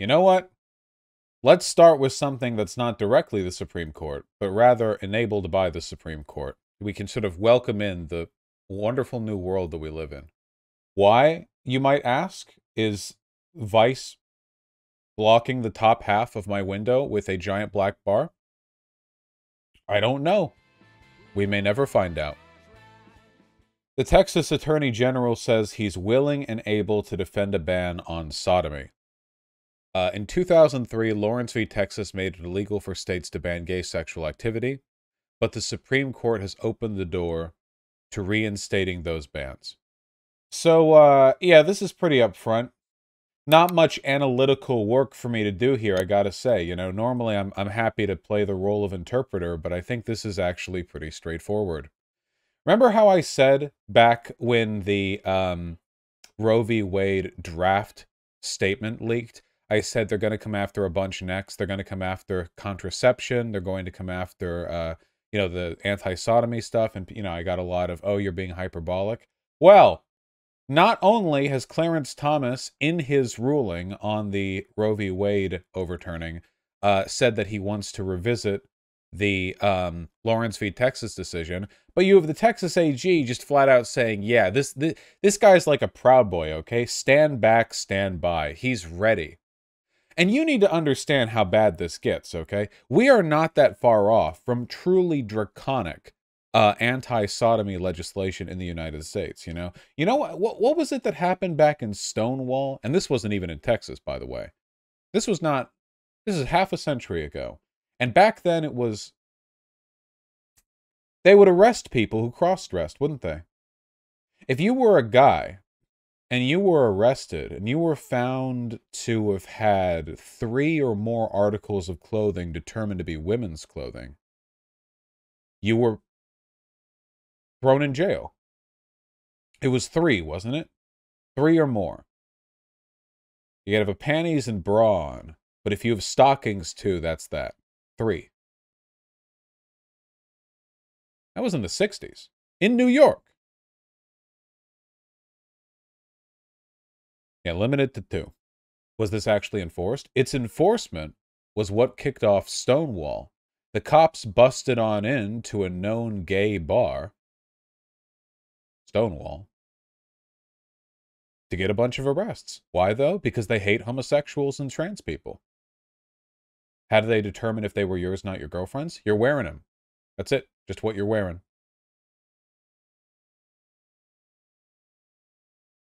you know what? Let's start with something that's not directly the Supreme Court, but rather enabled by the Supreme Court. We can sort of welcome in the wonderful new world that we live in. Why, you might ask, is Vice blocking the top half of my window with a giant black bar? I don't know. We may never find out. The Texas Attorney General says he's willing and able to defend a ban on sodomy. In 2003, Lawrence v. Texas made it illegal for states to ban gay sexual activity, but the Supreme Court has opened the door to reinstating those bans. So, yeah, this is pretty upfront. Not much analytical work for me to do here, I gotta say. You know, normally I'm happy to play the role of interpreter, but I think this is actually pretty straightforward. Remember how I said back when the Roe v. Wade draft statement leaked? I said they're going to come after a bunch next. They're going to come after contraception. They're going to come after, you know, the anti-sodomy stuff. And, you know, I got a lot of, oh, you're being hyperbolic. Well, not only has Clarence Thomas, in his ruling on the Roe v. Wade overturning, said that he wants to revisit the Lawrence v. Texas decision, but you have the Texas AG just flat out saying, yeah, this guy's like a Proud Boy, okay? Stand back, stand by. He's ready. And you need to understand how bad this gets, okay? We are not that far off from truly draconic anti-sodomy legislation in the United States, you know? You know what was it that happened back in Stonewall? And this wasn't even in Texas, by the way. This was not, this is half a century ago. And back then it was, they would arrest people who cross-dressed, wouldn't they? If you were a guy and you were arrested and you were found to have had 3 or more articles of clothing determined to be women's clothing, you were thrown in jail. It was 3, wasn't it? 3 or more. You gotta have a panties and bra on, but if you have stockings too, that's that. 3. That was in the 60s. In New York. Yeah, limited to 2. Was this actually enforced? Its enforcement was what kicked off Stonewall. The cops busted on in to a known gay bar, Stonewall, to get a bunch of arrests. Why, though? Because they hate homosexuals and trans people. How do they determine if they were yours, not your girlfriend's? You're wearing them. That's it. Just what you're wearing.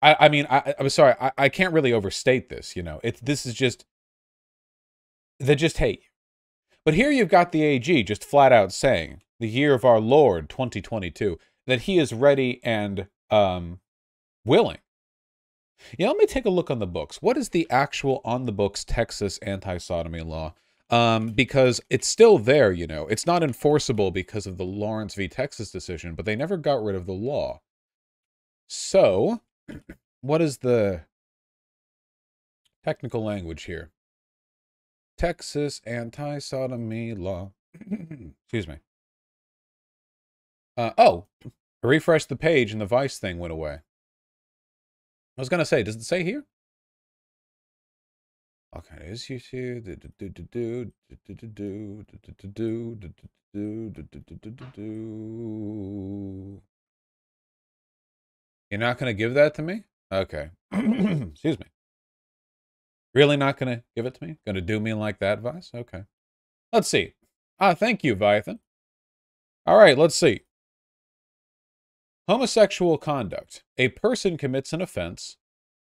I mean, I'm sorry. I can't really overstate this, you know. This is just, they just hate you. But here you've got the AG just flat out saying, the year of our Lord, 2022, that he is ready and willing. Yeah, let me take a look on the books. What is the actual on the books Texas anti-sodomy law? Because it's still there, you know. It's not enforceable because of the Lawrence v. Texas decision, but they never got rid of the law. So, what is the technical language here? Texas anti-sodomy law. Excuse me. Oh, I refreshed the page and the Vice thing went away. I was going to say, does it say here? Okay, is YouTube You're not going to give that to me? Okay. Excuse me. Really not going to give it to me? Going to do me like that, Vice? Okay. Let's see. Ah, thank you, Viathan. All right, let's see. Homosexual conduct. A person commits an offense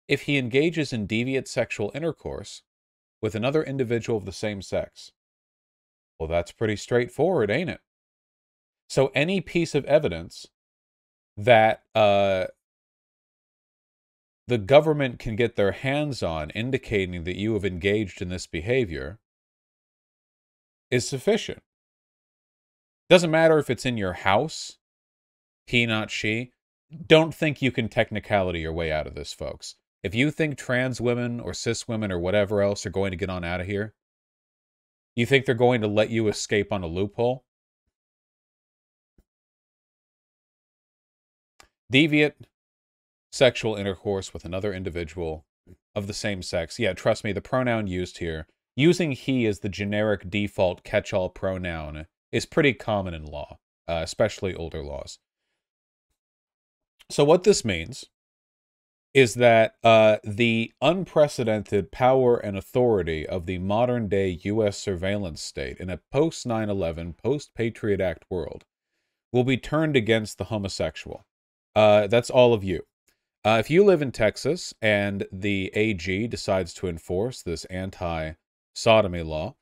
if he engages in deviant sexual intercourse with another individual of the same sex. Well, that's pretty straightforward, ain't it? So any piece of evidence that the government can get their hands on indicating that you have engaged in this behavior is sufficient. Doesn't matter if it's in your house. He, not she. Don't think you can technicality your way out of this, folks. If you think trans women or cis women or whatever else are going to get on out of here, you think they're going to let you escape on a loophole? Deviant sexual intercourse with another individual of the same sex. Yeah, trust me, the pronoun used here, using he as the generic default catch-all pronoun, is pretty common in law, especially older laws. So what this means is that the unprecedented power and authority of the modern-day U.S. surveillance state in a post-9/11, post-Patriot Act world will be turned against the homosexual. That's all of you. If you live in Texas and the AG decides to enforce this anti-sodomy law,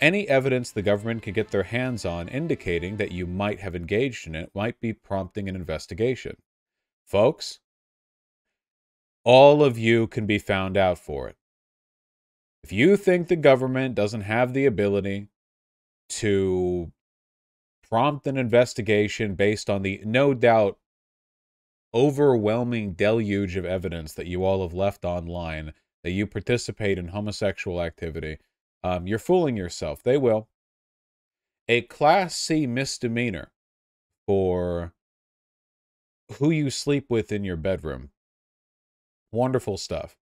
any evidence the government can get their hands on indicating that you might have engaged in it might be prompting an investigation. Folks, all of you can be found out for it. If you think the government doesn't have the ability to prompt an investigation based on the no doubt overwhelming deluge of evidence that you all have left online that you participate in homosexual activity, you're fooling yourself. They will. A Class C misdemeanor for who you sleep with in your bedroom. Wonderful stuff.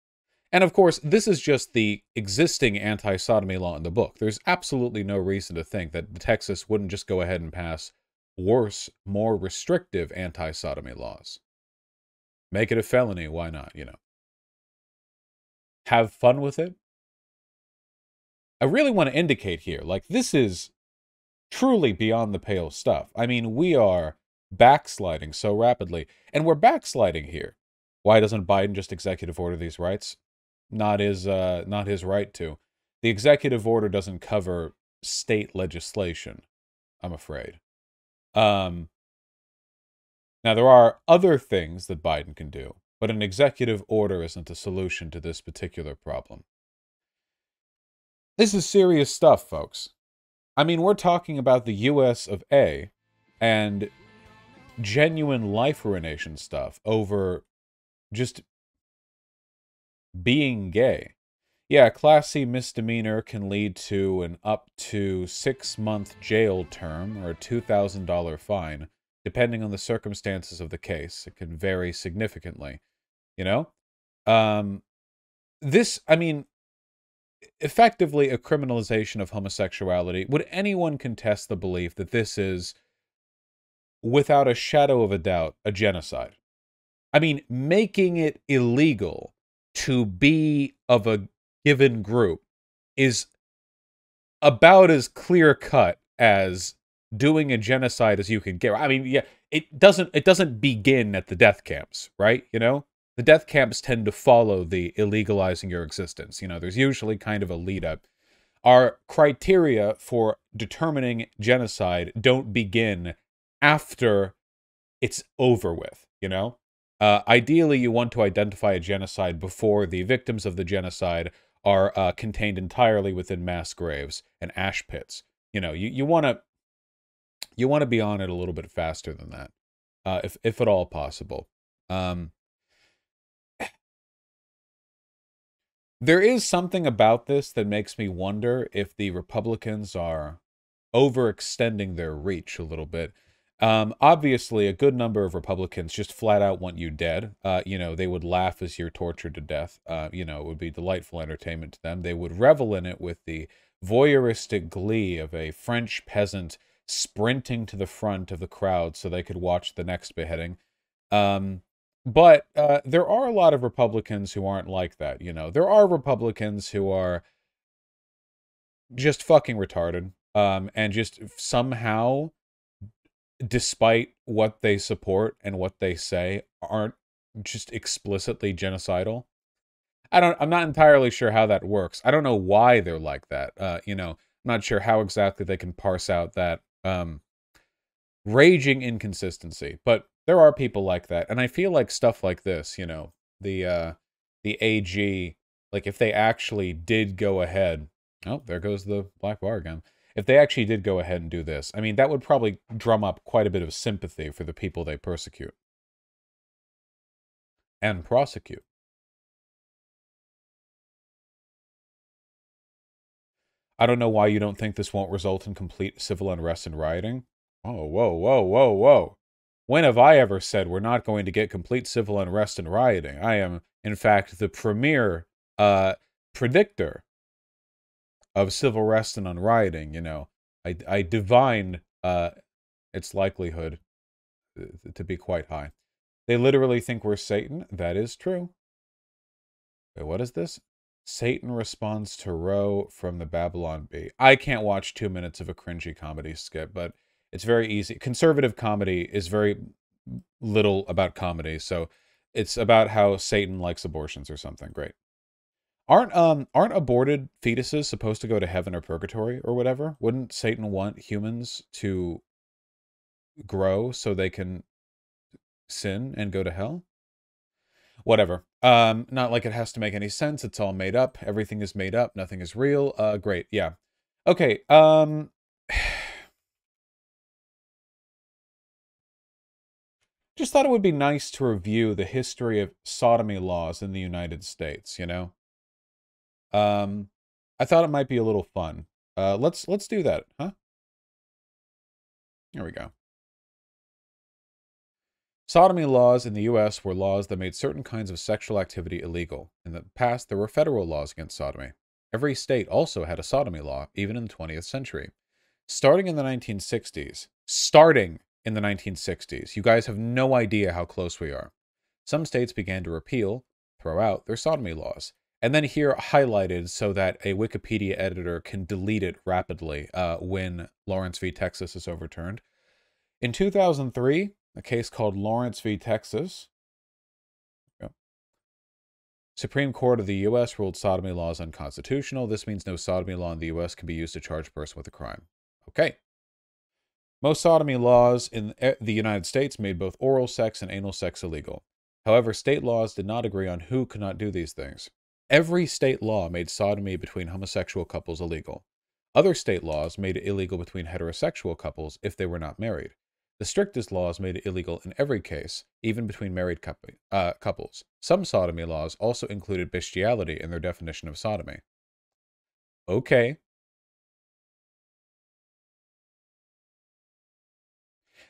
And of course, this is just the existing anti-sodomy law in the book. There's absolutely no reason to think that Texas wouldn't just go ahead and pass worse, more restrictive anti-sodomy laws. Make it a felony. Why not, you know? Have fun with it. I really want to indicate here, like, this is truly beyond the pale stuff. I mean, we are backsliding so rapidly, and we're backsliding here. Why doesn't Biden just executive order these rights? Not his right to. The executive order doesn't cover state legislation, I'm afraid. Now, there are other things that Biden can do, but an executive order isn't a solution to this particular problem. This is serious stuff, folks. I mean, we're talking about the U.S. of A and genuine life ruination stuff over just being gay. Yeah, a Class C misdemeanor can lead to an up to 6-month jail term or a $2,000 fine, depending on the circumstances of the case. It can vary significantly, you know? This, I mean, effectively a criminalization of homosexuality. Would anyone contest the belief that this is, without a shadow of a doubt, a genocide? I mean, making it illegal to be of a given group is about as clear-cut as doing a genocide as you can get. I mean, yeah, it doesn't begin at the death camps, right? You know? The death camps tend to follow the illegalizing your existence. You know, there's usually kind of a lead-up. Our criteria for determining genocide don't begin after it's over with, you know? Ideally, you want to identify a genocide before the victims of the genocide are contained entirely within mass graves and ash pits. You know, you want to be on it a little bit faster than that, if at all possible. There is something about this that makes me wonder if the Republicans are overextending their reach a little bit. Obviously, a good number of Republicans just flat out want you dead. You know, they would laugh as you're tortured to death. You know, it would be delightful entertainment to them. They would revel in it with the voyeuristic glee of a French peasant sprinting to the front of the crowd so they could watch the next beheading. But there are a lot of Republicans who aren't like that, you know. There are Republicans who are just fucking retarded and just somehow, despite what they support and what they say, aren't just explicitly genocidal. I'm not entirely sure how that works. I don't know why they're like that. You know, I'm not sure how exactly they can parse out that raging inconsistency. But there are people like that. And I feel like stuff like this, you know, the AG, like if they actually did go ahead, oh, there goes the black bar again. If they actually did go ahead and do this, I mean, that would probably drum up quite a bit of sympathy for the people they persecute and prosecute. I don't know why you don't think this won't result in complete civil unrest and rioting. Oh, whoa, whoa, whoa, whoa. When have I ever said we're not going to get complete civil unrest and rioting? I am, in fact, the premier predictor of civil unrest and rioting. You know, I divine its likelihood to be quite high. They literally think we're Satan. That is true. Wait, what is this? Satan responds to Roe from the Babylon Bee. I can't watch 2 minutes of a cringy comedy skit, but it's very easy. Conservative comedy is very little about comedy, so it's about how Satan likes abortions or something. Great. Aren't aborted fetuses supposed to go to heaven or purgatory or whatever? Wouldn't Satan want humans to grow so they can sin and go to hell? Whatever. Not like it has to make any sense. It's all made up. Everything is made up. Nothing is real. Great. Yeah. Okay. Just thought it would be nice to review the history of sodomy laws in the United States, you know? I thought it might be a little fun. Let's do that, huh? Here we go. Sodomy laws in the U.S. were laws that made certain kinds of sexual activity illegal. In the past, there were federal laws against sodomy. Every state also had a sodomy law, even in the 20th century. Starting in the 1960s, you guys have no idea how close we are. Some states began to repeal, throw out their sodomy laws, and then here highlighted so that a Wikipedia editor can delete it rapidly when Lawrence v. Texas is overturned. In 2003... a case called Lawrence v. Texas. Supreme Court of the U.S. ruled sodomy laws unconstitutional. This means no sodomy law in the U.S. can be used to charge a person with a crime. Okay. Most sodomy laws in the United States made both oral sex and anal sex illegal. However, state laws did not agree on who could not do these things. Every state law made sodomy between homosexual couples illegal. Other state laws made it illegal between heterosexual couples if they were not married. The strictest laws made it illegal in every case, even between married couples. Some sodomy laws also included bestiality in their definition of sodomy. Okay.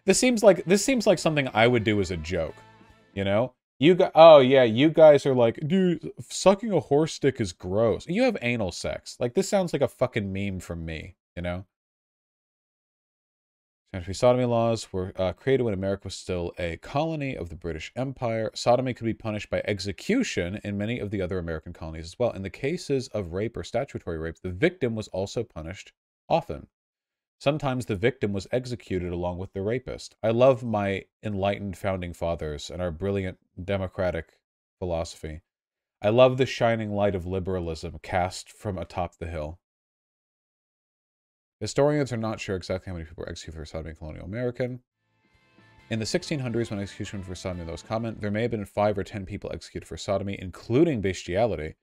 This seems like something I would do as a joke, you know? Oh yeah, you guys are like, dude, sucking a horse dick is gross. You have anal sex. Like, this sounds like a fucking meme from me, you know? Sodomy laws were created when America was still a colony of the British Empire. Sodomy could be punished by execution in many of the other American colonies as well. In the cases of rape or statutory rape, the victim was also punished often. Sometimes the victim was executed along with the rapist. I love my enlightened founding fathers and our brilliant democratic philosophy. I love the shining light of liberalism cast from atop the hill. Historians are not sure exactly how many people were executed for sodomy in colonial America. In the 1600s, when execution for sodomy was common, there may have been 5 or 10 people executed for sodomy, including bestiality.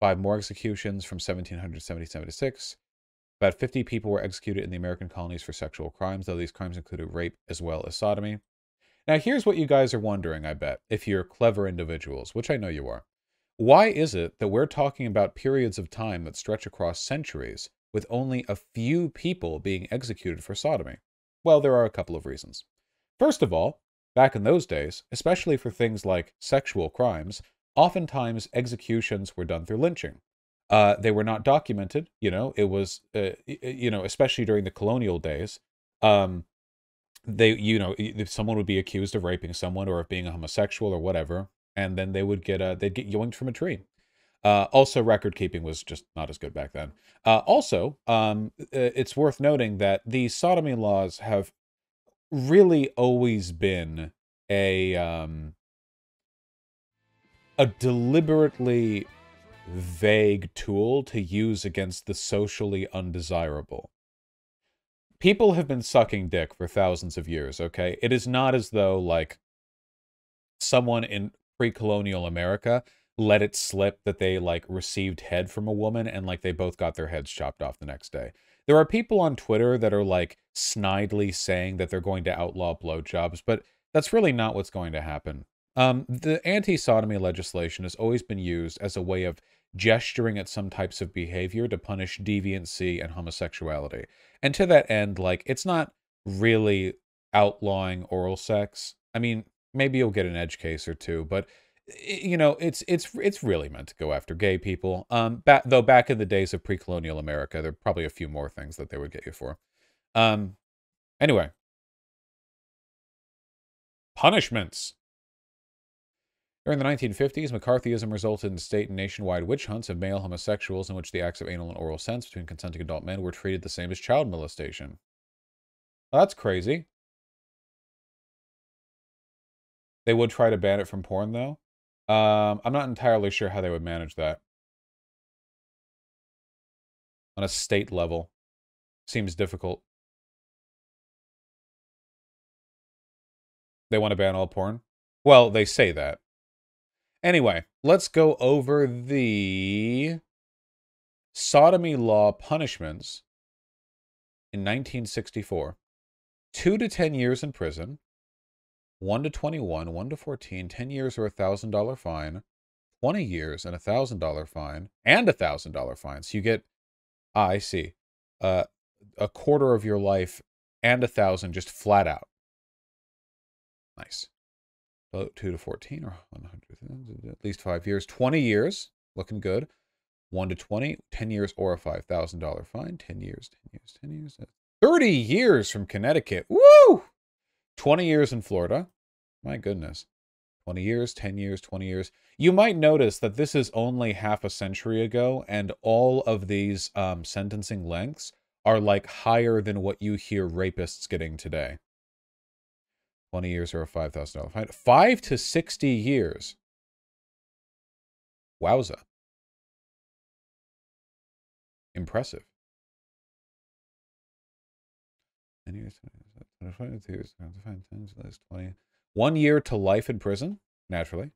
5 more executions from 1700 to 1776. About 50 people were executed in the American colonies for sexual crimes, though these crimes included rape as well as sodomy. Now, here's what you guys are wondering, I bet, if you're clever individuals, which I know you are. Why is it that we're talking about periods of time that stretch across centuries, with only a few people being executed for sodomy? Well, there are a couple of reasons. First of all, back in those days, especially for things like sexual crimes, oftentimes executions were done through lynching. They were not documented, you know, it was, you know, especially during the colonial days, you know, if someone would be accused of raping someone or of being a homosexual or whatever, and then they would get, they'd get yoinked from a tree. Also, record keeping was just not as good back then. It's worth noting that these sodomy laws have really always been a deliberately vague tool to use against the socially undesirable. People have been sucking dick for thousands of years, okay? It is not as though, like, someone in pre-colonial America let it slip that they, like, received head from a woman and, like, they both got their heads chopped off the next day. There are people on Twitter that are, like, snidely saying that they're going to outlaw blowjobs, but that's really not what's going to happen. The anti-sodomy legislation has always been used as a way of gesturing at some types of behavior to punish deviancy and homosexuality. And to that end, like, it's not really outlawing oral sex. I mean, maybe you'll get an edge case or two, but you know, it's really meant to go after gay people. Back in the days of pre-colonial America, there are probably a few more things that they would get you for. Anyway, punishments. During the 1950s, McCarthyism resulted in state and nationwide witch hunts of male homosexuals in which the acts of anal and oral sex between consenting adult men were treated the same as child molestation. Well, that's crazy. They would try to ban it from porn, though. I'm not entirely sure how they would manage that. On a state level, seems difficult. They want to ban all porn? Well, they say that. Anyway, let's go over the sodomy law punishments in 1964. 2 to 10 years in prison, 1 to 21, 1 to 14, 10 years or $1,000 fine, 20 years and $1,000 fine, and $1,000 fine. So you get, I see, a quarter of your life and $1,000 just flat out. Nice. 2 to 14 or 100, at least 5 years, 20 years, looking good, 1 to 20, 10 years or a $5,000 fine, 10 years, 10 years, 10 years, 30 years from Connecticut, woo! 20 years in Florida, my goodness, 20 years, 10 years, 20 years. You might notice that this is only half a century ago, and all of these sentencing lengths are like higher than what you hear rapists getting today. 20 years or a $5,000 fine. 5 to 60 years. Wowza. Impressive. 10 years, 22 years, 20. 1 year to life in prison, naturally.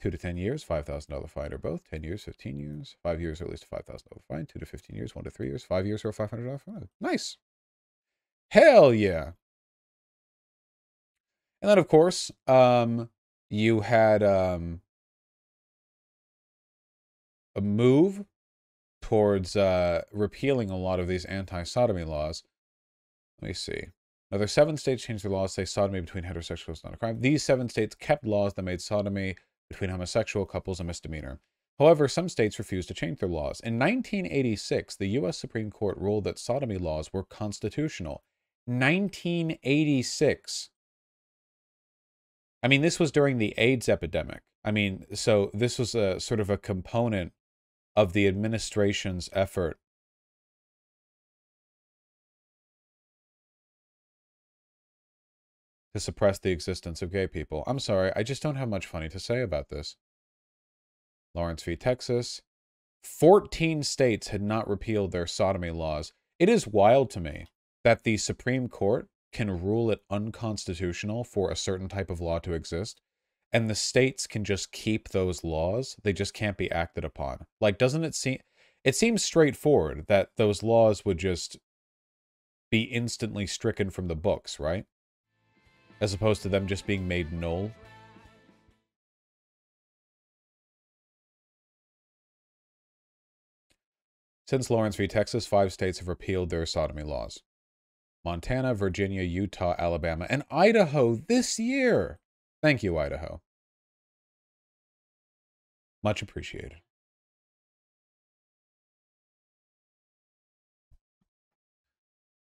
2 to 10 years, $5,000 fine or both. 10 years, 15 years, 5 years or at least a $5,000 fine. 2 to 15 years, 1 to 3 years, 5 years or a $500 fine. Nice. Hell yeah. And then, of course, you had a move towards repealing a lot of these anti-sodomy laws. Let me see. Another 7 states changed their laws to say sodomy between heterosexuals is not a crime. These 7 states kept laws that made sodomy between homosexual couples a misdemeanor. However, some states refused to change their laws. In 1986, the U.S. Supreme Court ruled that sodomy laws were constitutional. 1986. I mean, this was during the AIDS epidemic. I mean, so this was a sort of a component of the administration's effort. To suppress the existence of gay people. I'm sorry, I just don't have much funny to say about this. Lawrence v. Texas. 14 states had not repealed their sodomy laws. It is wild to me that the Supreme Court can rule it unconstitutional for a certain type of law to exist, and the states can just keep those laws. They just can't be acted upon. Like, doesn't it seem... It seems straightforward that those laws would just be instantly stricken from the books, right? As opposed to them just being made null. Since Lawrence v. Texas, 5 states have repealed their sodomy laws. Montana, Virginia, Utah, Alabama, and Idaho this year. Thank you, Idaho. Much appreciated.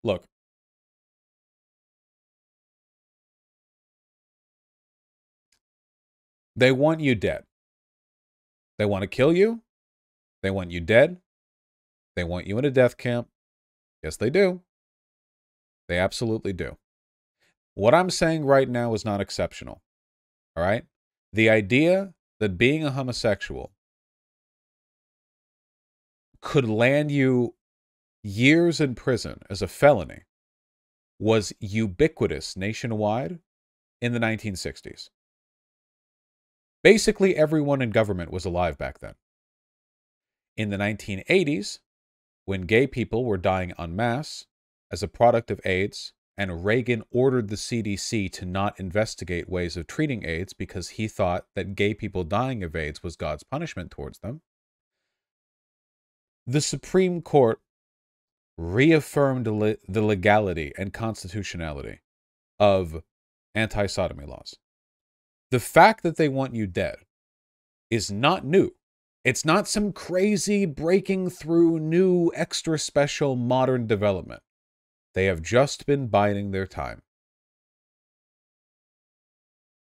Look. They want you dead. They want to kill you. They want you dead. They want you in a death camp. Yes, they do. They absolutely do. What I'm saying right now is not exceptional. All right? The idea that being a homosexual could land you years in prison as a felony was ubiquitous nationwide in the 1960s. Basically, everyone in government was alive back then. In the 1980s, when gay people were dying en masse, as a product of AIDS, and Reagan ordered the CDC to not investigate ways of treating AIDS because he thought that gay people dying of AIDS was God's punishment towards them. The Supreme Court reaffirmed the legality and constitutionality of anti-sodomy laws. The fact that they want you dead is not new. It's not some crazy breaking through new extra special modern development. They have just been biding their time.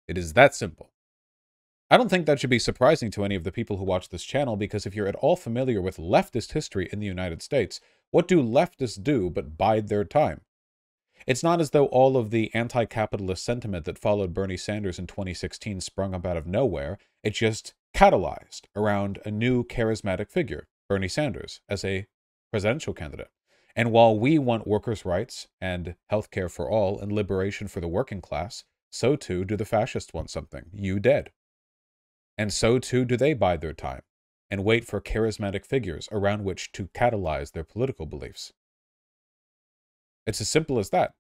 It is that simple. I don't think that should be surprising to any of the people who watch this channel, because if you're at all familiar with leftist history in the United States, what do leftists do but bide their time? It's not as though all of the anti-capitalist sentiment that followed Bernie Sanders in 2016 sprung up out of nowhere. It just catalyzed around a new charismatic figure, Bernie Sanders, as a presidential candidate. And while we want workers' rights and healthcare for all and liberation for the working class, so too do the fascists want something. You dead. And so too do they bide their time and wait for charismatic figures around which to catalyze their political beliefs. It's as simple as that.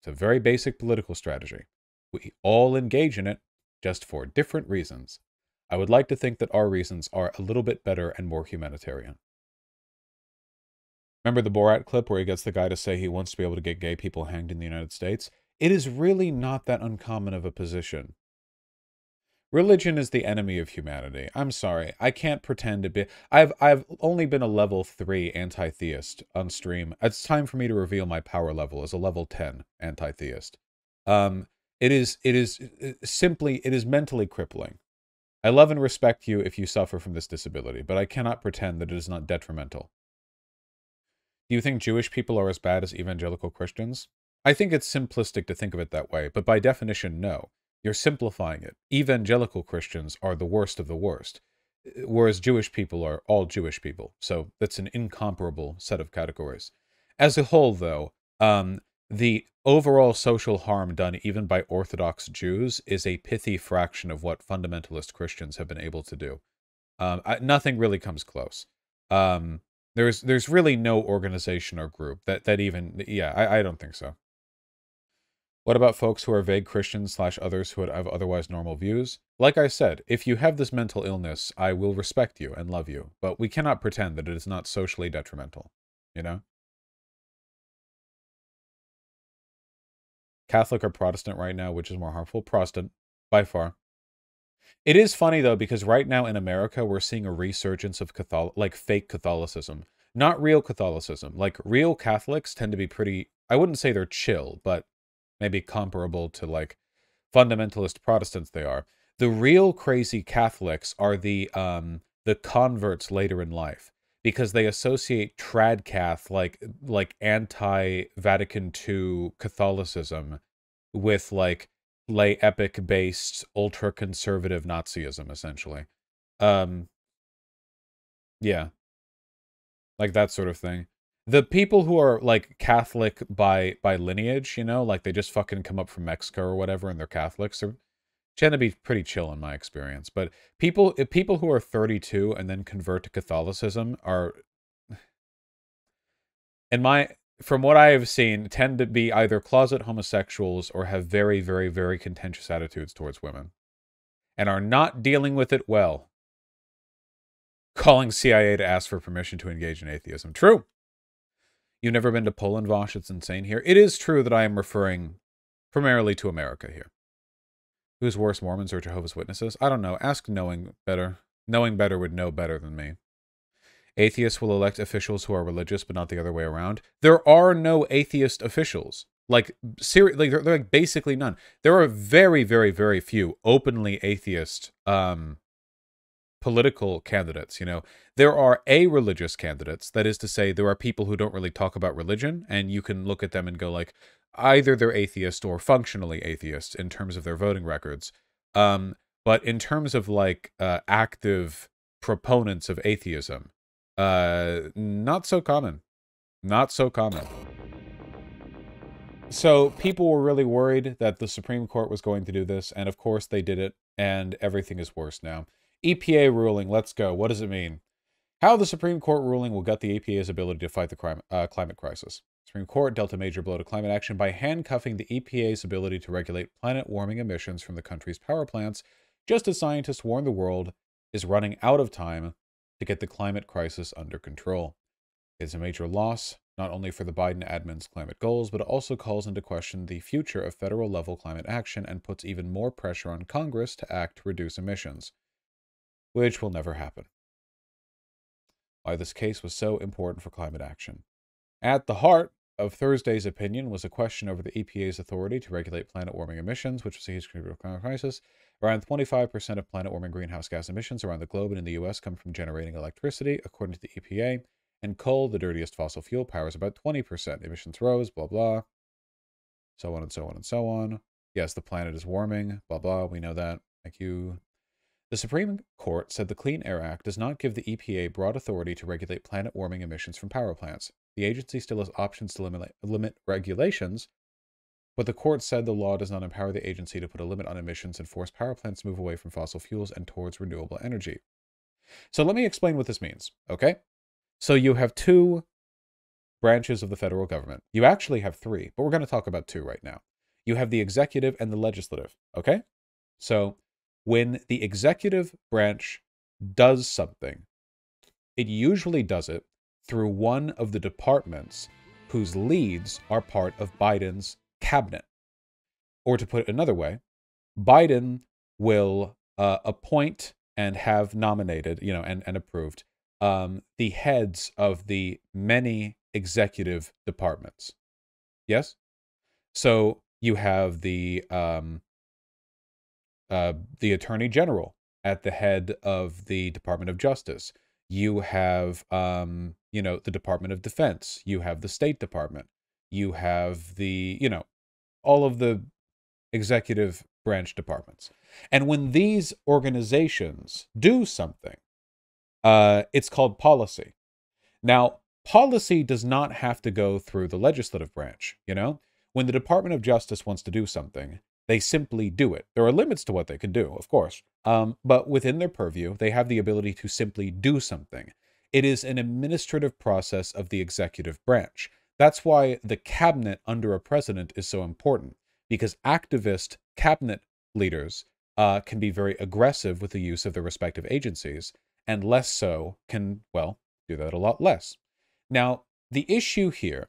It's a very basic political strategy. We all engage in it, just for different reasons. I would like to think that our reasons are a little bit better and more humanitarian. Remember the Borat clip where he gets the guy to say he wants to be able to get gay people hanged in the United States? It is really not that uncommon of a position. Religion is the enemy of humanity. I'm sorry, I can't pretend to be. I've only been a level 3 anti-theist on stream. It's time for me to reveal my power level as a level 10 anti-theist. It is mentally crippling. I love and respect you if you suffer from this disability, but I cannot pretend that it is not detrimental. Do you think Jewish people are as bad as evangelical Christians? I think it's simplistic to think of it that way, but by definition, no. You're simplifying it. Evangelical Christians are the worst of the worst, whereas Jewish people are all Jewish people. So that's an incomparable set of categories. As a whole, though, the overall social harm done even by Orthodox Jews is a pithy fraction of what fundamentalist Christians have been able to do. Nothing really comes close. There's really no organization or group that even, yeah, I don't think so. What about folks who are vague Christians / others who would have otherwise normal views? Like I said, if you have this mental illness, I will respect you and love you, but we cannot pretend that it is not socially detrimental, you know? Catholic or Protestant right now, which is more harmful? Protestant, by far. It is funny, though, because right now in America, we're seeing a resurgence of fake Catholicism. Not real Catholicism. Like, real Catholics tend to be pretty, I wouldn't say they're chill, but maybe comparable to, like, fundamentalist Protestants they are. The real crazy Catholics are the converts later in life, because they associate tradcath, like anti-Vatican II Catholicism, with, like, lay epic-based, ultra-conservative Nazism, essentially. Yeah. Like, that sort of thing. The people who are, like, Catholic by lineage, you know, like they just fucking come up from Mexico or whatever and they're Catholics, they tend to be pretty chill in my experience. But people who are 32 and then convert to Catholicism are, from what I have seen, tend to be either closet homosexuals or have very, very, very contentious attitudes towards women and are not dealing with it well. Calling CIA to ask for permission to engage in atheism. True. You've never been to Poland, Vosh, it's insane here. It is true that I am referring primarily to America here. Who's worse, Mormons or Jehovah's Witnesses? I don't know. Ask knowing better. Knowing better would know better than me. Atheists will elect officials who are religious, but not the other way around. There are no atheist officials. Like, seriously, they're like basically none. There are very, very, very few openly atheist political candidates, you know. There are a-religious candidates, that is to say, there are people who don't really talk about religion, and you can look at them and go, like, either they're atheist or functionally atheist in terms of their voting records. But in terms of, like, active proponents of atheism, not so common. Not so common. So people were really worried that the Supreme Court was going to do this, and of course they did it, and everything is worse now. EPA ruling, let's go. What does it mean? How the Supreme Court ruling will gut the EPA's ability to fight the climate crisis. Supreme Court dealt a major blow to climate action by handcuffing the EPA's ability to regulate planet-warming emissions from the country's power plants, just as scientists warn the world is running out of time to get the climate crisis under control. It's a major loss, not only for the Biden admin's climate goals, but it also calls into question the future of federal-level climate action and puts even more pressure on Congress to act to reduce emissions. which will never happen. Why this case was so important for climate action. At the heart of Thursday's opinion was a question over the EPA's authority to regulate planet warming emissions, which was a huge climate crisis. Around 25% of planet warming greenhouse gas emissions around the globe and in the U.S. come from generating electricity, according to the EPA, and coal, the dirtiest fossil fuel, powers about 20%. Emissions rose, blah, blah, so on and so on and so on. Yes, the planet is warming, blah, blah, we know that. Thank you. The Supreme Court said the Clean Air Act does not give the EPA broad authority to regulate planet warming emissions from power plants. The agency still has options to limit regulations, but the court said the law does not empower the agency to put a limit on emissions and force power plants to move away from fossil fuels and towards renewable energy. So let me explain what this means, okay? So you have two branches of the federal government. You actually have three, but we're going to talk about two right now. You have the executive and the legislative, okay? So when the executive branch does something, it usually does it through one of the departments whose leads are part of Biden's cabinet. Or to put it another way, Biden will appoint and have nominated, you know, and approved the heads of the many executive departments. Yes? So you have the Attorney General at the head of the Department of Justice. You have, you know, the Department of Defense. You have the State Department. You have the, you know, all of the executive branch departments. And when these organizations do something, it's called policy. Now, policy does not have to go through the legislative branch, you know? When the Department of Justice wants to do something, they simply do it. There are limits to what they can do, of course, but within their purview, they have the ability to simply do something. It is an administrative process of the executive branch. That's why the cabinet under a president is so important, because activist cabinet leaders can be very aggressive with the use of their respective agencies, and less so can, well, do that a lot less. Now, the issue here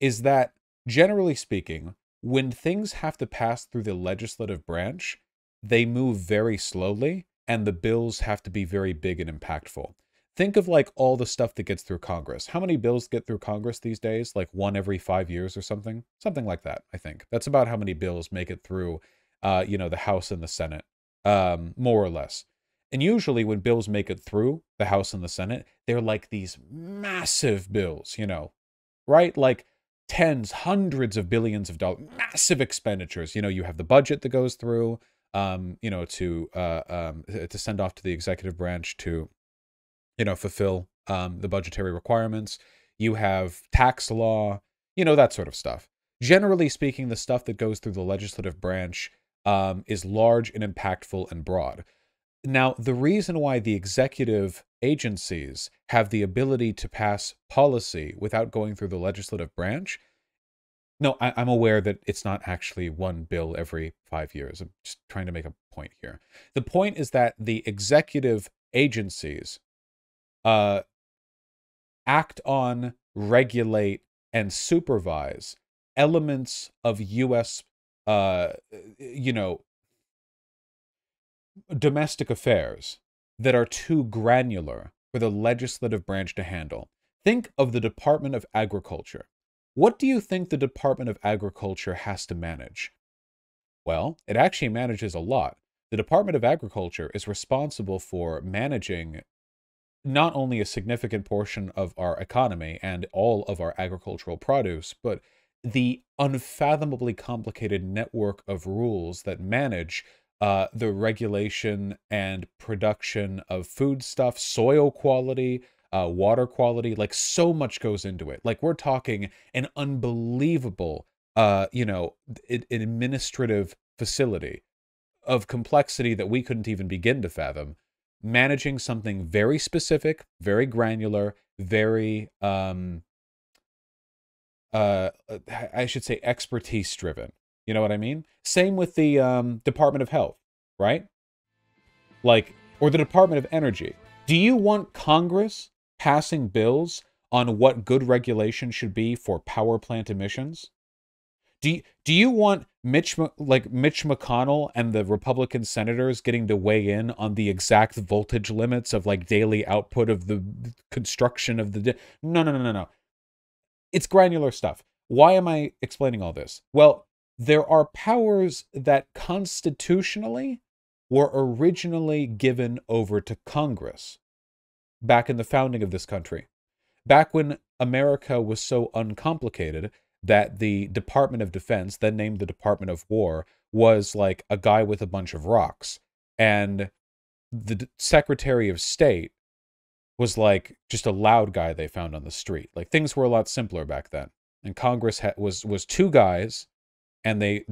is that, generally speaking, when things have to pass through the legislative branch, they move very slowly, and the bills have to be very big and impactful. Think of like all the stuff that gets through Congress. How many bills get through Congress these days? Like one every 5 years or something? Something like that, I think. That's about how many bills make it through, you know, the House and the Senate, more or less. And usually when bills make it through the House and the Senate, they're like these massive bills, you know, right? Like tens, hundreds of billions of dollars, massive expenditures. You know, you have the budget that goes through, you know, to send off to the executive branch to, you know, fulfill the budgetary requirements. You have tax law, you know, that sort of stuff. Generally speaking, the stuff that goes through the legislative branch is large and impactful and broad. Now, the reason why the executive agencies have the ability to pass policy without going through the legislative branch, no, I'm aware that it's not actually one bill every 5 years. I'm just trying to make a point here. The point is that the executive agencies act on, regulate, and supervise elements of U.S., you know, domestic affairs that are too granular for the legislative branch to handle. Think of the Department of Agriculture. What do you think the Department of Agriculture has to manage? Well, it actually manages a lot. The Department of Agriculture is responsible for managing not only a significant portion of our economy and all of our agricultural produce, but the unfathomably complicated network of rules that manage the regulation and production of foodstuff, soil quality, water quality, like so much goes into it. Like we're talking an unbelievable, you know, an administrative facility of complexity that we couldn't even begin to fathom, managing something very specific, very granular, very, I should say expertise driven. You know what I mean? Same with the Department of Health, right? Like, or the Department of Energy. Do you want Congress passing bills on what good regulation should be for power plant emissions? Do you want Mitch McConnell and the Republican senators getting to weigh in on the exact voltage limits of like daily output of the construction of the no. It's granular stuff. Why am I explaining all this? Well, there are powers that constitutionally were originally given over to Congress back in the founding of this country, back when America was so uncomplicated that the Department of Defense, then named the Department of War, was like a guy with a bunch of rocks. And the Secretary of State was like just a loud guy they found on the street. Like, things were a lot simpler back then. And Congress was two guys, and they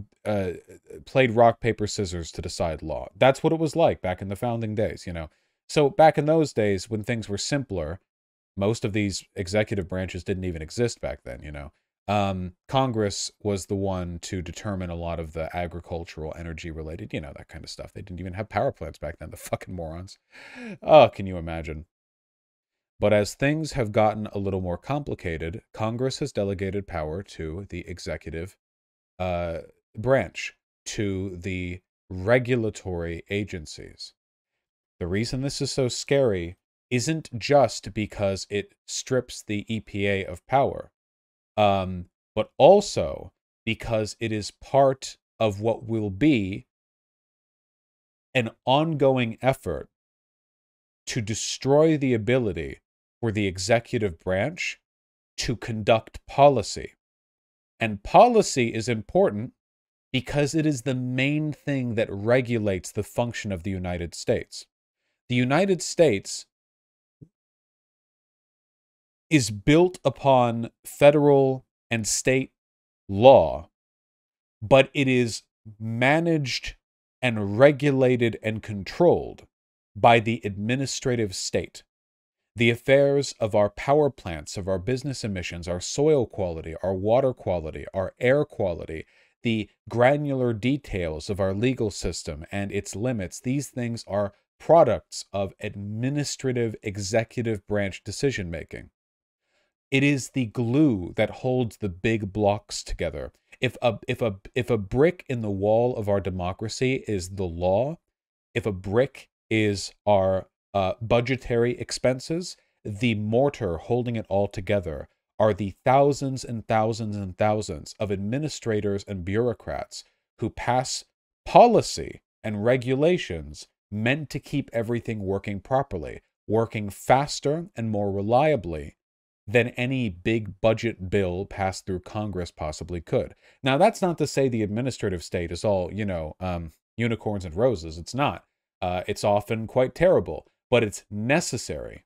played rock, paper, scissors to decide law. That's what it was like back in the founding days, you know. So back in those days when things were simpler, most of these executive branches didn't even exist back then, you know. Congress was the one to determine a lot of the agricultural, energy related, you know, that kind of stuff. They didn't even have power plants back then, the fucking morons. Oh, can you imagine? But as things have gotten a little more complicated, Congress has delegated power to the executive branch, to the regulatory agencies. The reason this is so scary isn't just because it strips the EPA of power, but also because it is part of what will be an ongoing effort to destroy the ability for the executive branch to conduct policy. And policy is important because it is the main thing that regulates the function of the United States. The United States is built upon federal and state law, but it is managed and regulated and controlled by the administrative state. The affairs of our power plants, of our business emissions, our soil quality, our water quality, our air quality, the granular details of our legal system and its limits, these things are products of administrative executive branch decision-making. It is the glue that holds the big blocks together. If a brick in the wall of our democracy is the law, if a brick is our budgetary expenses, the mortar holding it all together are the thousands and thousands and thousands of administrators and bureaucrats who pass policy and regulations meant to keep everything working properly, working faster and more reliably than any big budget bill passed through Congress possibly could. Now, that's not to say the administrative state is all, you know, unicorns and roses. It's not. It's often quite terrible, but it's necessary.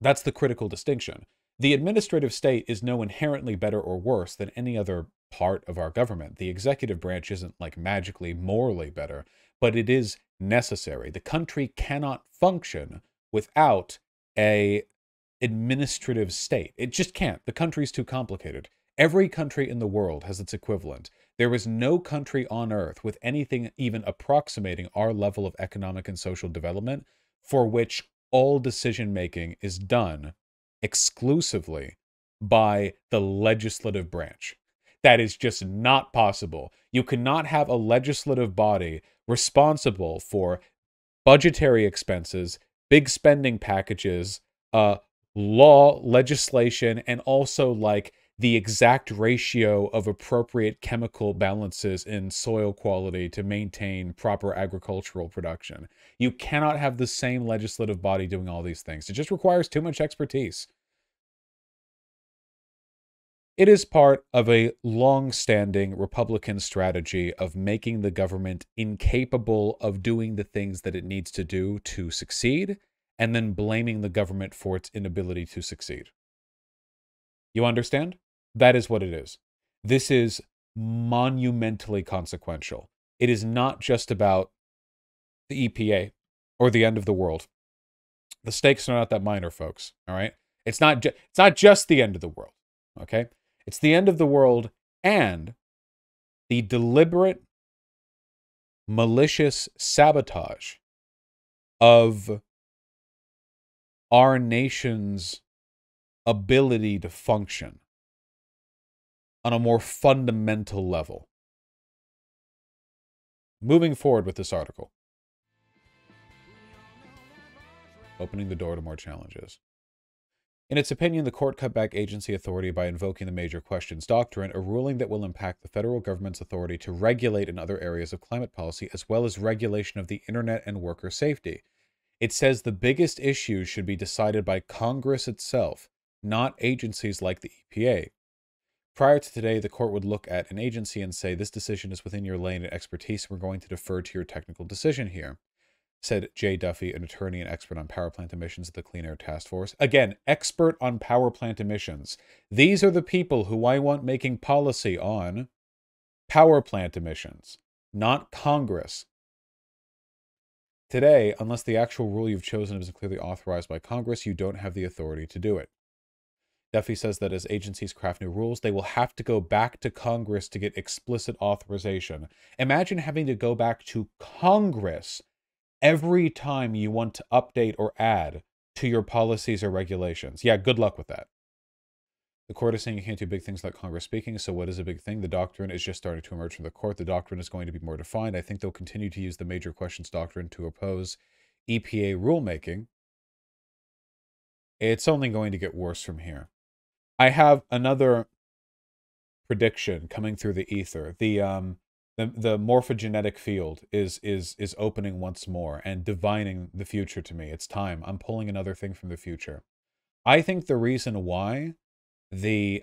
That's the critical distinction. The administrative state is no inherently better or worse than any other part of our government. The executive branch isn't like magically morally better, but it is necessary. The country cannot function without a administrative state. It just can't. The country's too complicated. Every country in the world has its equivalent. There is no country on earth with anything even approximating our level of economic and social development for which all decision-making is done exclusively by the legislative branch. That is just not possible. You cannot have a legislative body responsible for budgetary expenses, big spending packages, law, legislation, and also like the exact ratio of appropriate chemical balances in soil quality to maintain proper agricultural production. You cannot have the same legislative body doing all these things. It just requires too much expertise. It is part of a long-standing Republican strategy of making the government incapable of doing the things that it needs to do to succeed, and then blaming the government for its inability to succeed. You understand? That is what it is. This is monumentally consequential. It is not just about the EPA or the end of the world. The stakes are not that minor, folks, all right? It's not just the end of the world, okay? It's the end of the world and the deliberate, malicious sabotage of our nation's ability to function on a more fundamental level. Moving forward with this article. Opening the door to more challenges. In its opinion, the court cut back agency authority by invoking the major questions doctrine, a ruling that will impact the federal government's authority to regulate in other areas of climate policy, as well as regulation of the internet and worker safety. It says the biggest issues should be decided by Congress itself, not agencies like the EPA. Prior to today, the court would look at an agency and say, this decision is within your lane and expertise, we're going to defer to your technical decision here, said Jay Duffy, an attorney and expert on power plant emissions at the Clean Air Task Force. Again, expert on power plant emissions. These are the people who I want making policy on power plant emissions, not Congress. Today, unless the actual rule you've chosen is clearly authorized by Congress, you don't have the authority to do it. Duffy says that as agencies craft new rules, they will have to go back to Congress to get explicit authorization. Imagine having to go back to Congress every time you want to update or add to your policies or regulations. Yeah, good luck with that. The court is saying you can't do big things like Congress speaking, so what is a big thing? The doctrine is just starting to emerge from the court. The doctrine is going to be more defined. I think they'll continue to use the major questions doctrine to oppose EPA rulemaking. It's only going to get worse from here. I have another prediction coming through the ether. The morphogenetic field is opening once more and divining the future to me. It's time. I'm pulling another thing from the future. I think the reason why the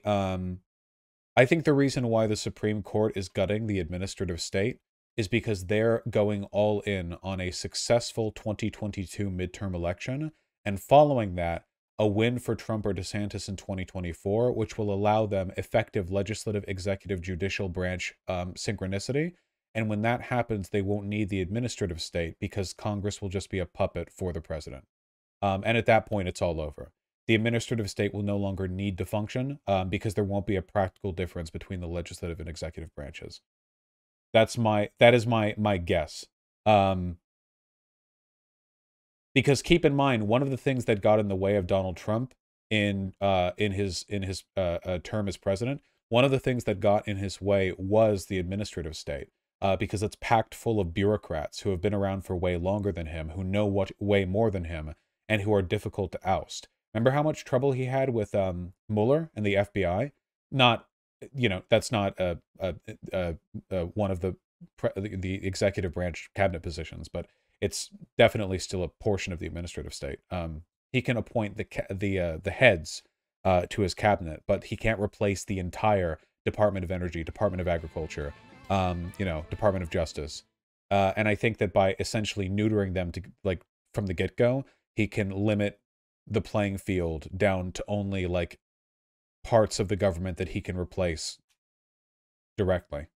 Supreme Court is gutting the administrative state is because they're going all in on a successful 2022 midterm election, and following that, a win for Trump or DeSantis in 2024, which will allow them effective legislative, executive, judicial branch synchronicity. And when that happens, they won't need the administrative state because Congress will just be a puppet for the president. And at that point, it's all over. The administrative state will no longer need to function because there won't be a practical difference between the legislative and executive branches. That is my guess. Because keep in mind, one of the things that got in the way of Donald Trump in his term as president, one of the things that got in his way was the administrative state, because it's packed full of bureaucrats who have been around for way longer than him, who know way more than him, and who are difficult to oust. Remember how much trouble he had with Mueller and the FBI? Not, you know, that's not one of the executive branch cabinet positions, but it's definitely still a portion of the administrative state. He can appoint the heads to his cabinet, but he can't replace the entire Department of Energy, Department of Agriculture, Department of Justice. And I think that by essentially neutering them to, like, from the get-go, he can limit the playing field down to only, like, parts of the government that he can replace directly.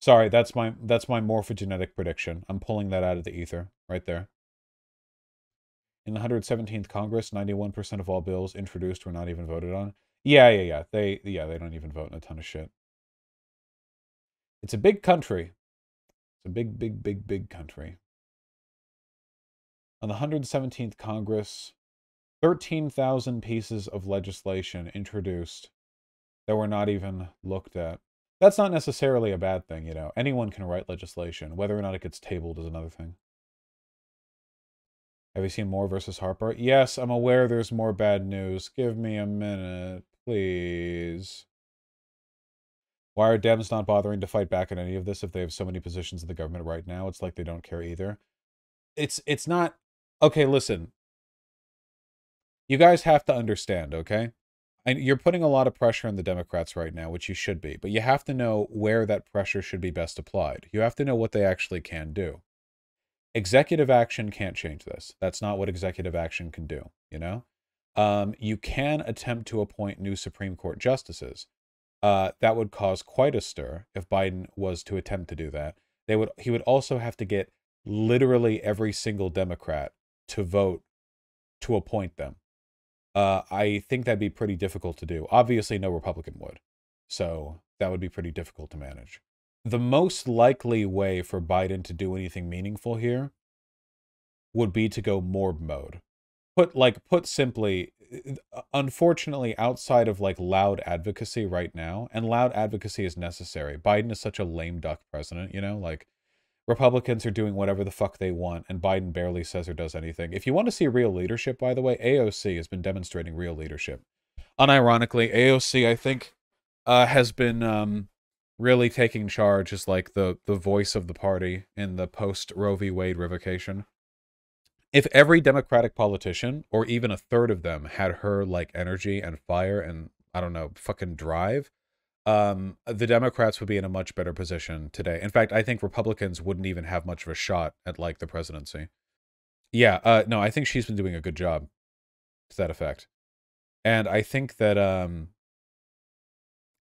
Sorry, that's my morphogenetic prediction. I'm pulling that out of the ether right there. In the 117th Congress, 91% of all bills introduced were not even voted on. Yeah. They don't even vote in a ton of shit. It's a big country. It's a big country. On the 117th Congress, 13,000 pieces of legislation introduced that were not even looked at. That's not necessarily a bad thing, you know. Anyone can write legislation. Whether or not it gets tabled is another thing. Have you seen Moore versus Harper? Yes, I'm aware there's more bad news. Give me a minute, please. Why are Dems not bothering to fight back on any of this if they have so many positions in the government right now? It's like they don't care either. It's not... Okay, listen. You guys have to understand, okay? And you're putting a lot of pressure on the Democrats right now, which you should be, but you have to know where that pressure should be best applied. You have to know what they actually can do. Executive action can't change this. That's not what executive action can do, you know? You can attempt to appoint new Supreme Court justices. That would cause quite a stir if Biden was to attempt to do that. He would also have to get literally every single Democrat to vote to appoint them. I think that'd be pretty difficult to do. Obviously, no Republican would. So that would be pretty difficult to manage. The most likely way for Biden to do anything meaningful here would be to go morb mode. Put simply, unfortunately, outside of like loud advocacy right now, and loud advocacy is necessary. Biden is such a lame duck president, you know, like Republicans are doing whatever the fuck they want, and Biden barely says or does anything. If you want to see real leadership, by the way, AOC has been demonstrating real leadership. Unironically, AOC, I think, has been really taking charge as like the voice of the party in the post Roe v. Wade revocation. If every Democratic politician, or even a third of them, had her like energy and fire and, I don't know, fucking drive, the Democrats would be in a much better position today. In fact, I think Republicans wouldn't even have much of a shot at like the presidency. Yeah, no, I think she's been doing a good job to that effect. And I think that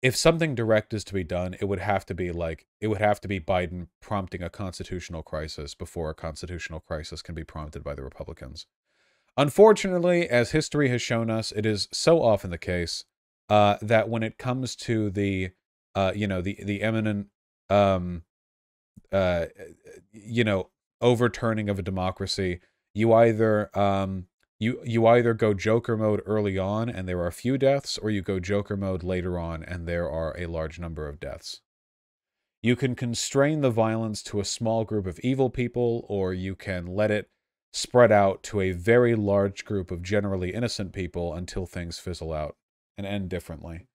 if something direct is to be done, it would have to be like, it would have to be Biden prompting a constitutional crisis before a constitutional crisis can be prompted by the Republicans. Unfortunately, as history has shown us, it is so often the case that when it comes to the, you know, the imminent, you know, overturning of a democracy, you either you either go Joker mode early on and there are a few deaths, or you go Joker mode later on and there are a large number of deaths. You can constrain the violence to a small group of evil people, or you can let it spread out to a very large group of generally innocent people until things fizzle out and end differently.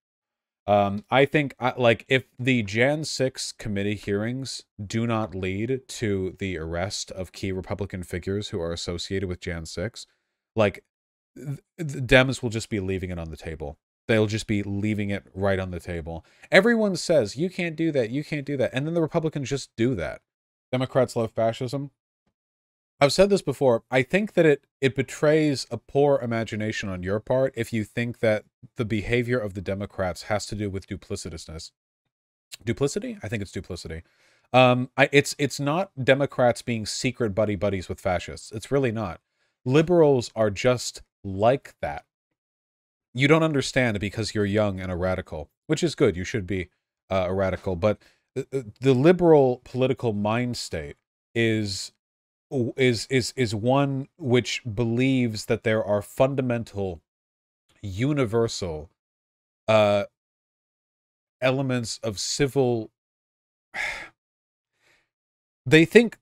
I think, like, if the Jan 6 committee hearings do not lead to the arrest of key Republican figures who are associated with Jan 6, like, the Dems will just be leaving it on the table. They'll just be leaving it right on the table. Everyone says, you can't do that, you can't do that. And then the Republicans just do that. Democrats love fascism. I've said this before. I think that it betrays a poor imagination on your part if you think that the behavior of the Democrats has to do with duplicitousness. Duplicity? I think it's duplicity. It's not Democrats being secret buddies with fascists. It's really not. Liberals are just like that. You don't understand because you're young and a radical, which is good. You should be a radical. But the liberal political mind state is one which believes that there are fundamental, universal elements of civil. They think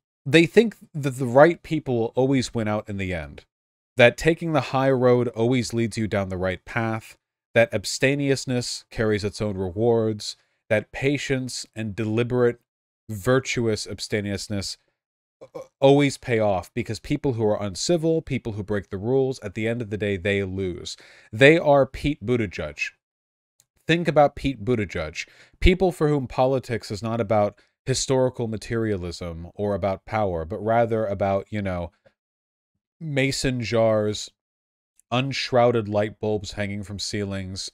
that the right people always win out in the end, that taking the high road always leads you down the right path, that abstemiousness carries its own rewards, that patience and deliberate, virtuous abstemiousness always pay off, because people who are uncivil, people who break the rules, at the end of the day, they lose. They are Pete Buttigieg. Think about Pete Buttigieg. People for whom politics is not about historical materialism or about power, but rather about, you know, mason jars, unshrouded light bulbs hanging from ceilings,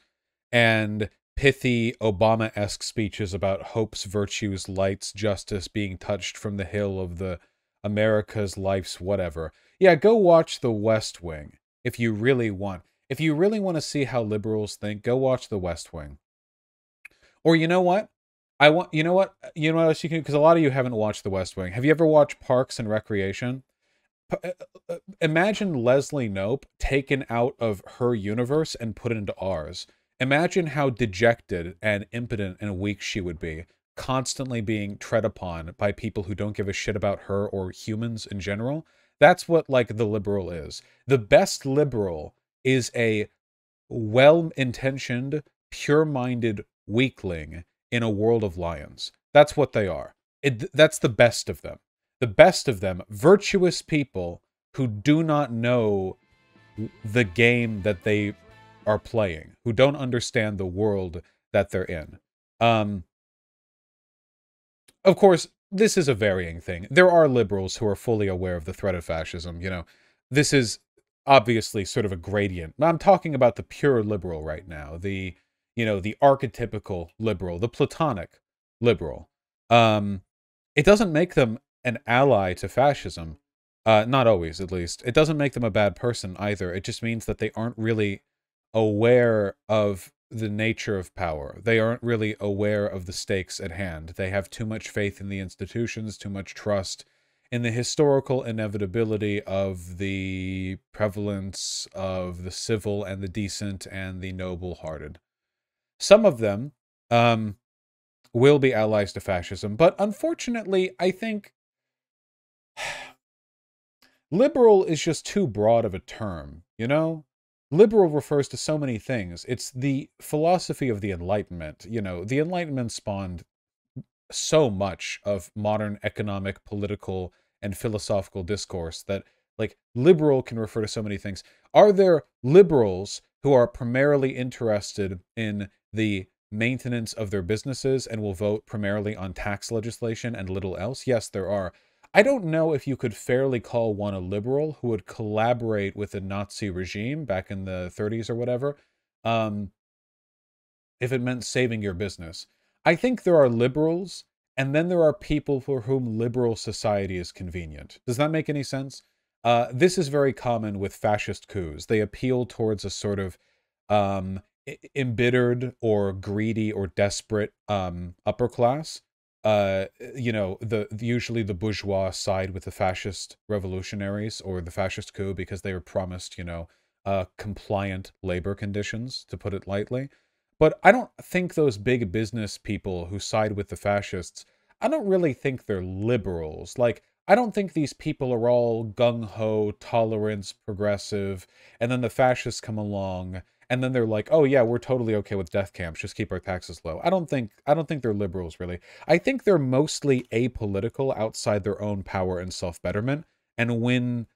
and pithy Obama-esque speeches about hopes, virtues, lights, justice being touched from the hill of the America's life's whatever. Yeah, go watch The West Wing if you really want. If you really want to see how liberals think, go watch The West Wing. Or you know what? You know what else you can do? Because a lot of you haven't watched The West Wing. Have you ever watched Parks and Recreation? Imagine Leslie Knope taken out of her universe and put into ours. Imagine how dejected and impotent and weak she would be, constantly being tread upon by people who don't give a shit about her or humans in general. That's what, like, the liberal is. The best liberal is a well-intentioned, pure-minded weakling in a world of lions. That's what they are. That's the best of them. The best of them, virtuous people who do not know the game that they are playing, who don't understand the world that they're in. Of course, this is a varying thing. There are liberals who are fully aware of the threat of fascism. You know, this is obviously sort of a gradient. I'm talking about the pure liberal right now, the, you know, the archetypical liberal, the platonic liberal. It doesn't make them an ally to fascism, not always, at least. It doesn't make them a bad person either. It just means that they aren't really aware of the nature of power. They aren't really aware of the stakes at hand. They have too much faith in the institutions, too much trust and the historical inevitability of the prevalence of the civil and the decent and the noble-hearted. Some of them will be allies to fascism, but unfortunately, I think liberal is just too broad of a term, you know? Liberal refers to so many things. It's the philosophy of the Enlightenment. You know, the Enlightenment spawned so much of modern economic, political, and philosophical discourse that, like, liberal can refer to so many things. Are there liberals who are primarily interested in the maintenance of their businesses and will vote primarily on tax legislation and little else? Yes, there are. I don't know if you could fairly call one a liberal who would collaborate with the Nazi regime back in the 30s or whatever, if it meant saving your business. I think there are liberals, and then there are people for whom liberal society is convenient. Does that make any sense? This is very common with fascist coups. They appeal towards a sort of embittered or greedy or desperate upper class. You know, usually the bourgeois side with the fascist revolutionaries or the fascist coup because they were promised, you know, compliant labor conditions, to put it lightly. But I don't think those big business people who side with the fascists, I don't really think they're liberals. Like, I don't think these people are all gung-ho, tolerance, progressive, and then the fascists come along, and then they're like, oh yeah, we're totally okay with death camps, just keep our taxes low. I don't think they're liberals, really. I think they're mostly apolitical, outside their own power and self-betterment, and when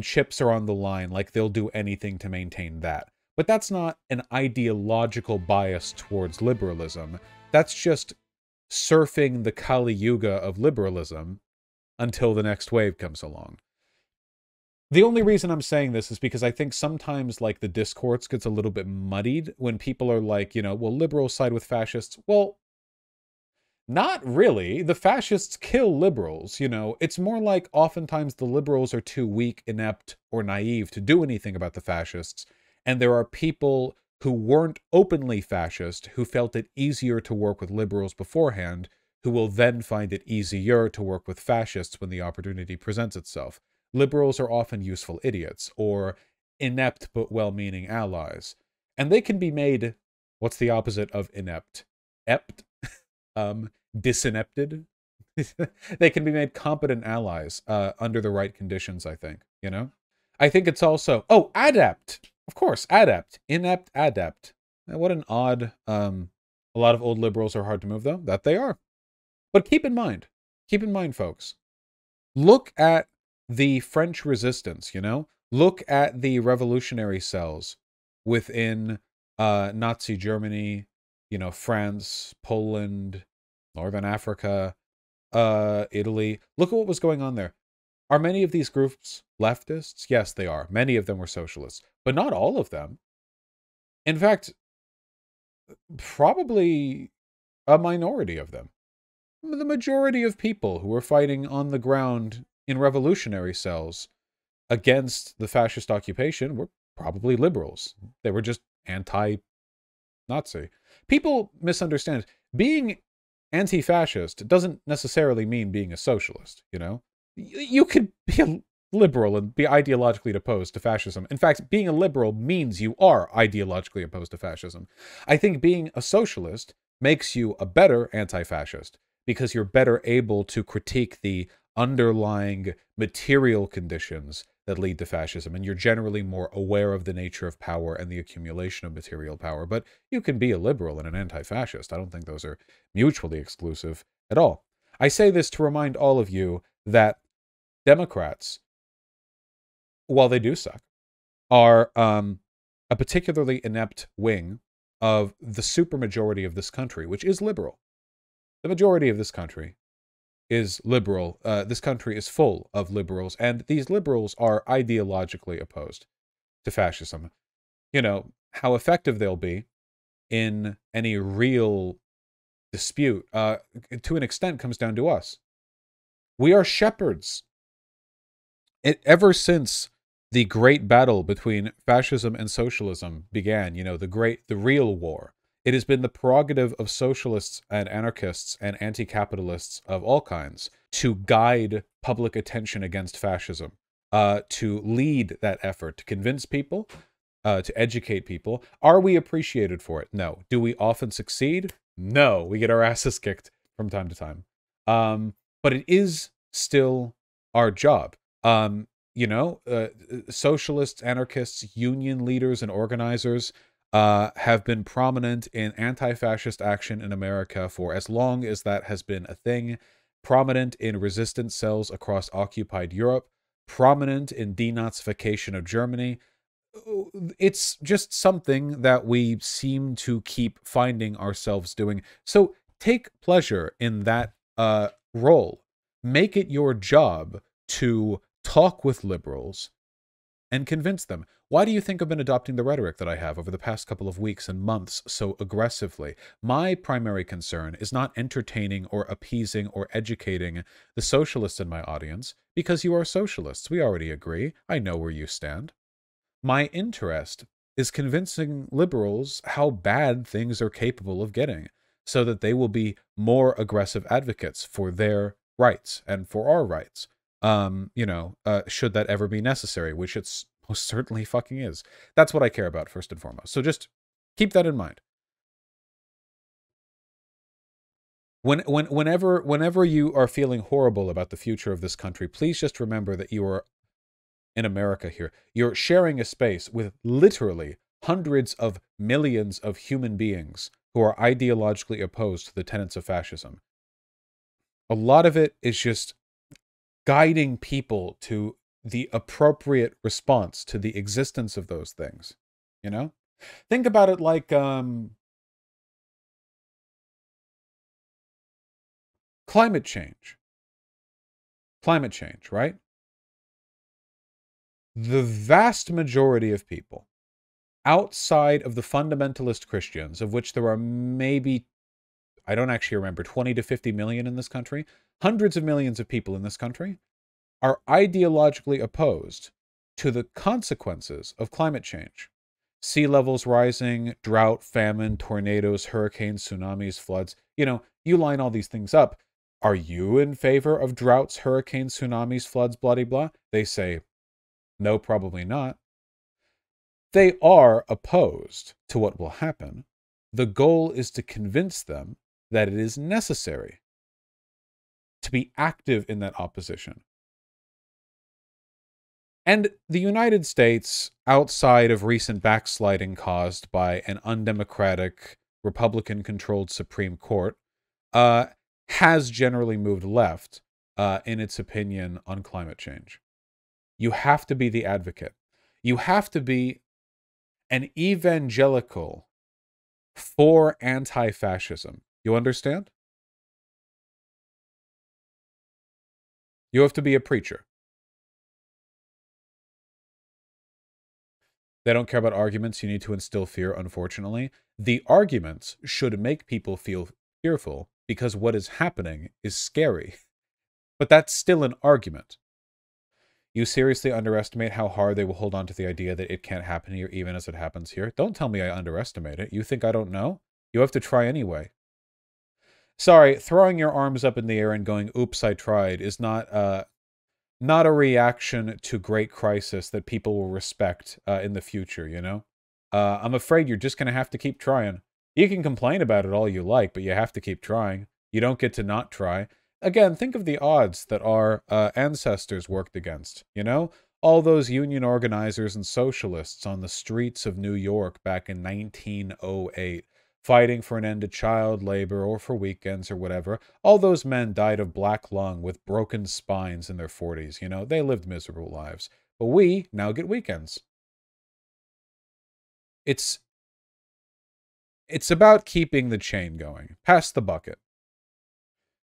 chips are on the line, like, they'll do anything to maintain that. But that's not an ideological bias towards liberalism. That's just surfing the Kali Yuga of liberalism until the next wave comes along. The only reason I'm saying this is because I think sometimes, like, the discourse gets a little bit muddied when people are like, you know, well, liberals side with fascists. Well, not really. The fascists kill liberals, you know. It's more like oftentimes the liberals are too weak, inept, or naive to do anything about the fascists, and there are people who weren't openly fascist who felt it easier to work with liberals beforehand who will then find it easier to work with fascists when the opportunity presents itself. Liberals are often useful idiots, or inept but well-meaning allies. And they can be made, what's the opposite of inept? Ept? Disinepted? They can be made competent allies under the right conditions, I think, you know? I think it's also, oh, adept! Of course, adept. Inept, adept. Now, what an odd, a lot of old liberals are hard to move, though. That they are. But keep in mind, folks, look at the French resistance, you know? Look at the revolutionary cells within Nazi Germany, you know, France, Poland, Northern Africa, Italy. Look at what was going on there. Are many of these groups leftists? Yes, they are. Many of them were socialists, but not all of them. In fact, probably a minority of them. The majority of people who were fighting on the ground in revolutionary cells against the fascist occupation were probably liberals. They were just anti-Nazi. People misunderstand. Being anti-fascist doesn't necessarily mean being a socialist, you know? You could be a liberal and be ideologically opposed to fascism. In fact, being a liberal means you are ideologically opposed to fascism. I think being a socialist makes you a better anti-fascist because you're better able to critique the underlying material conditions that lead to fascism, and you're generally more aware of the nature of power and the accumulation of material power. But you can be a liberal and an anti-fascist. I don't think those are mutually exclusive at all. I say this to remind all of you that Democrats, while they do suck, are a particularly inept wing of the supermajority of this country, which is liberal. The majority of this country is liberal. This country is full of liberals, and these liberals are ideologically opposed to fascism. You know, how effective they'll be in any real dispute, to an extent, comes down to us. We are shepherds. Ever since the great battle between fascism and socialism began, you know, the real war, It has been the prerogative of socialists and anarchists and anti-capitalists of all kinds to guide public attention against fascism, to lead that effort, to convince people, to educate people. Are we appreciated for it? No. Do we often succeed? No. We get our asses kicked from time to time. But it is still our job. You know, socialists, anarchists, union leaders, and organizers have been prominent in anti-fascist action in America for as long as that has been a thing, prominent in resistance cells across occupied Europe, prominent in denazification of Germany. It's just something that we seem to keep finding ourselves doing. So take pleasure in that role. Make it your job to talk with liberals and convince them. Why do you think I've been adopting the rhetoric that I have over the past couple of weeks and months so aggressively? My primary concern is not entertaining or appeasing or educating the socialists in my audience, because you are socialists. We already agree. I know where you stand. My interest is convincing liberals how bad things are capable of getting, so that they will be more aggressive advocates for their rights and for our rights. You know, should that ever be necessary, which it's most certainly fucking is. That's what I care about first and foremost. So just keep that in mind. Whenever you are feeling horrible about the future of this country, please just remember that you are in America here. You're sharing a space with literally hundreds of millions of human beings who are ideologically opposed to the tenets of fascism. A lot of it is just guiding people to the appropriate response to the existence of those things, you know? Think about it like climate change. Climate change, right? The vast majority of people outside of the fundamentalist Christians, of which there are maybe, I don't actually remember, 20 to 50 million in this country, hundreds of millions of people in this country, are ideologically opposed to the consequences of climate change. Sea levels rising, drought, famine, tornadoes, hurricanes, tsunamis, floods. You know, you line all these things up. Are you in favor of droughts, hurricanes, tsunamis, floods, blah, blah, blah? They say, no, probably not. They are opposed to what will happen. The goal is to convince them that it is necessary to be active in that opposition. And the United States, outside of recent backsliding caused by an undemocratic, Republican-controlled Supreme Court, has generally moved left in its opinion on climate change. You have to be the advocate. You have to be an evangelical for anti-fascism. You understand? You have to be a preacher. They don't care about arguments. You need to instill fear, unfortunately. The arguments should make people feel fearful because what is happening is scary. But that's still an argument. You seriously underestimate how hard they will hold on to the idea that it can't happen here, even as it happens here. Don't tell me I underestimate it. You think I don't know? You have to try anyway. Sorry, throwing your arms up in the air and going, oops, I tried, is not... not a reaction to great crisis that people will respect in the future, you know? I'm afraid you're just going to have to keep trying. You can complain about it all you like, but you have to keep trying. You don't get to not try. Again, think of the odds that our ancestors worked against, you know? All those union organizers and socialists on the streets of New York back in 1908, fighting for an end to child labor or for weekends or whatever. All those men died of black lung with broken spines in their 40s, you know? They lived miserable lives. But we now get weekends. It's about keeping the chain going. Pass the bucket.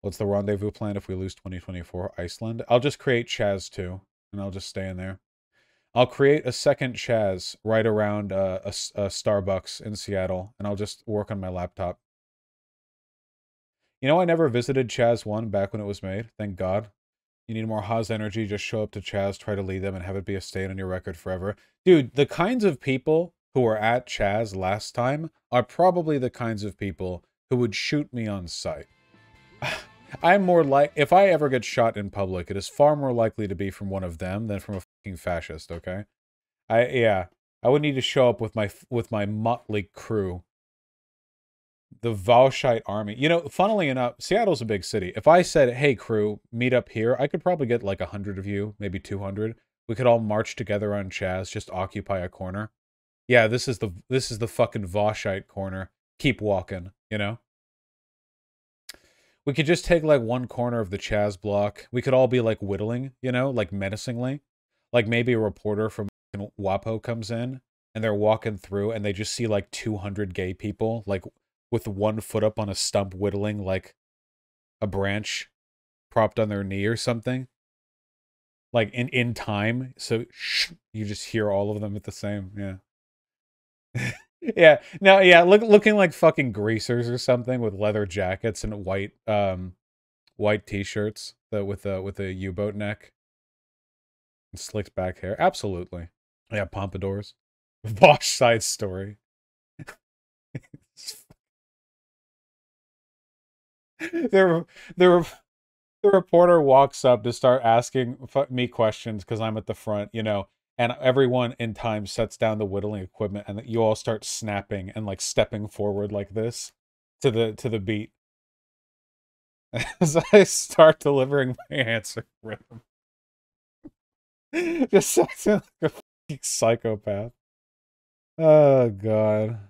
What's the rendezvous plan if we lose 2024? Iceland? I'll just create Chaz 2, and I'll just stay in there. I'll create a second Chaz right around a Starbucks in Seattle, and I'll just work on my laptop. You know, I never visited Chaz 1 back when it was made. Thank God. You need more Haas energy. Just show up to Chaz, try to lead them, and have it be a stain on your record forever. Dude, the kinds of people who were at Chaz last time are probably the kinds of people who would shoot me on sight. I'm more like, if I ever get shot in public, it is far more likely to be from one of them than from a fucking fascist, okay? I would need to show up with my motley crew. The Volshite army. You know, funnily enough, Seattle's a big city. If I said, hey crew, meet up here, I could probably get like 100 of you, maybe 200. We could all march together on Chaz, just occupy a corner. Yeah, this is the fucking Volshite corner. Keep walking, you know? We could just take like one corner of the Chaz block. We could all be like whittling, you know, like menacingly. Like maybe a reporter from WAPO comes in and they're walking through and they just see like 200 gay people like with one foot up on a stump whittling like a branch propped on their knee or something. Like in time. So you just hear all of them at the same. Yeah. Yeah. No, yeah. Looking like fucking greasers or something with leather jackets and white t-shirts with a U-boat neck. And slicked back hair. Absolutely. Yeah. Pompadours. Bosch side story. The reporter walks up to start asking me questions because I'm at the front, you know, and everyone in time sets down the whittling equipment and you all start snapping and like stepping forward like this to the beat. As I start delivering my answer rhythm. Just sounds like a fucking psychopath. Oh, God.